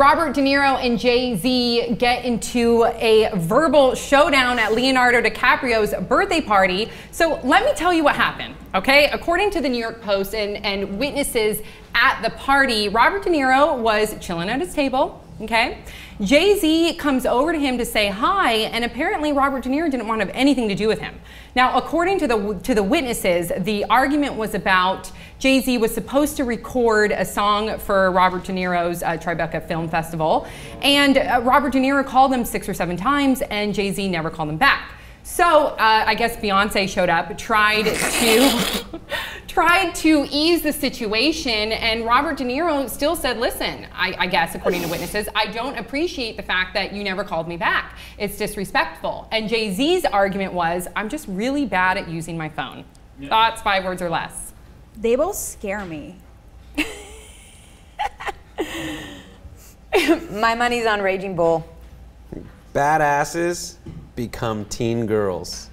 Robert De Niro and Jay-Z get into a verbal showdown at Leonardo DiCaprio's birthday party. So let me tell you what happened, okay? According to the New York Post and witnesses at the party, Robert De Niro was chilling at his table, okay? Jay-Z comes over to him to say hi, and apparently Robert De Niro didn't want to have anything to do with him. Now, according to the witnesses, the argument was about Jay-Z was supposed to record a song for Robert De Niro's Tribeca Film Festival, and Robert De Niro called him 6 or 7 times, and Jay-Z never called him back. So I guess Beyonce showed up, tried to ease the situation, and Robert De Niro still said, listen, I guess, according to witnesses, I don't appreciate the fact that you never called me back. It's disrespectful. And Jay-Z's argument was, I'm just really bad at using my phone. Yeah. Thoughts, 5 words or less? They both scare me. My money's on Raging Bull. Badasses become teen girls.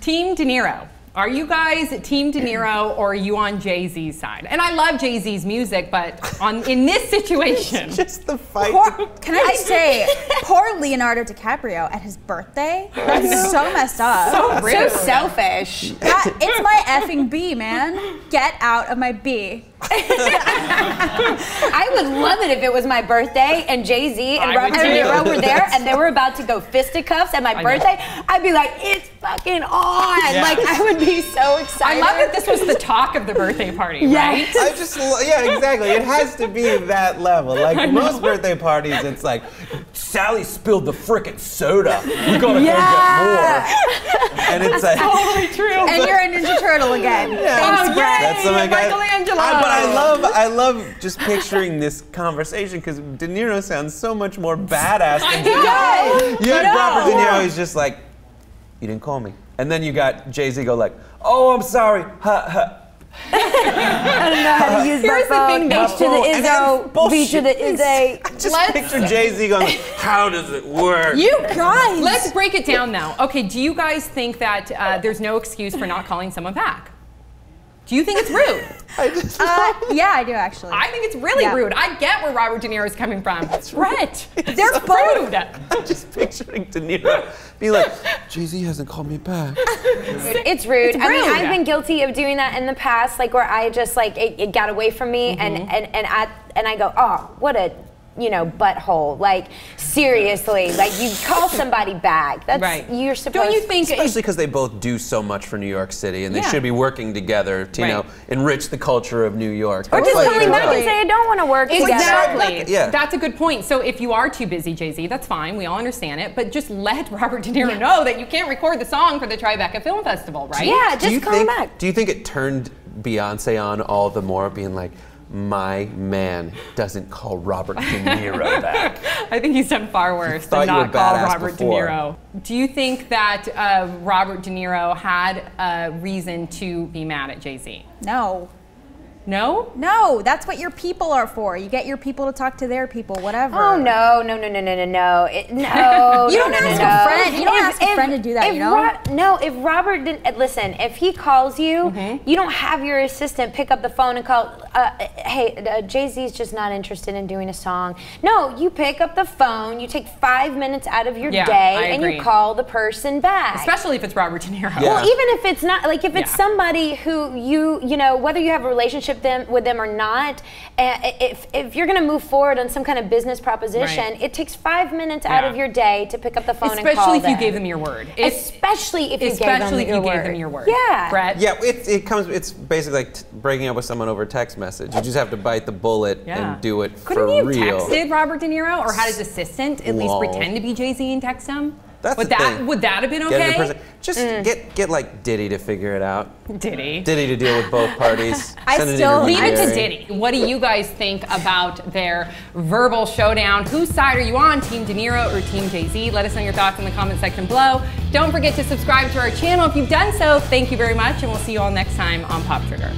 Team De Niro. Are you guys Team De Niro, or are you on Jay-Z's side? And I love Jay-Z's music, but in this situation. It's just the fight. Can I say, poor Leonardo DiCaprio at his birthday? That's so messed up. So rude. So selfish. That, it's my effing B, man. Get out of my B. I would love it if it was my birthday and Jay-Z and Robert De Niro were there and they were about to go fisticuffs at my birthday. I'd be like, it's fucking on. Yeah. Like, I would be so excited. I love that this was the talk of the birthday party, right? I just, yeah, exactly. It has to be that level. Like, most birthday parties, it's like, Sally spilled the frickin' soda. We gotta go get more. And it's like, totally true. And you're a Ninja Turtle again. Yeah. Thanks, Brett. That's what I got. Michelangelo. But I love just picturing this conversation because De Niro sounds so much more badass than he does. You had Robert De Niro, he's just like, you didn't call me. And then you got Jay-Z go like, oh, I'm sorry, ha, ha. I don't know how to use my phone. Beach to the Izzo. I just picture Jay-Z going, how does it work? You guys. Let's break it down now. Okay, do you guys think that there's no excuse for not calling someone back? Do you think it's rude? Yeah, I do actually. I think it's really rude. I get where Robert De Niro is coming from. That's Brett. They're so rude. I'm just picturing De Niro being like, Jay-Z hasn't called me back. It's rude. It's rude. I mean, I've been guilty of doing that in the past, like where I just like it got away from me, and I go, oh, what a butthole. Like, seriously, like, you call somebody back. That's right. You're supposed. Don't you think? Especially because they both do so much for New York City, and they should be working together to enrich the culture of New York. Or just coming back and say I don't want to work together. Exactly. Yeah. That's a good point. So if you are too busy, Jay-Z, that's fine. We all understand it. But just let Robert De Niro know that you can't record the song for the Tribeca Film Festival, right? Yeah. Just come back. Do you think it turned Beyonce on all the more, being like, my man doesn't call Robert De Niro back? I think he's done far worse than not call Robert De Niro. Do you think that Robert De Niro had a reason to be mad at Jay-Z? No. No? No, that's what your people are for. You get your people to talk to their people, whatever. Oh, no, no, no, no, no, no, no. You don't ask a friend. You don't ask a friend to do that, you know? No, if Robert didn't, listen, if he calls you, you don't have your assistant pick up the phone and call, hey, Jay-Z's just not interested in doing a song. No, you pick up the phone, you take 5 minutes out of your day, and you call the person back. Especially if it's Robert De Niro. Yeah. Well, even if it's not, like, if it's somebody who you know, whether you have a relationship with them or not, if you're going to move forward on some kind of business proposition, it takes 5 minutes out of your day to pick up the phone and call them. Especially if you gave them your word. Especially if you gave them your word. Yeah. Brett? Yeah, it's basically like breaking up with someone over text message. You just have to bite the bullet and do it for real. Couldn't he have texted Robert De Niro or had his assistant at least pretend to be Jay-Z and text him? Would that have been okay? Just get like Diddy to figure it out. Diddy. Diddy to deal with both parties. Leave it to Diddy. What do you guys think about their verbal showdown? Whose side are you on, Team De Niro or Team Jay-Z? Let us know your thoughts in the comment section below. Don't forget to subscribe to our channel if you've done so. Thank you very much, and we'll see you all next time on Pop Trigger.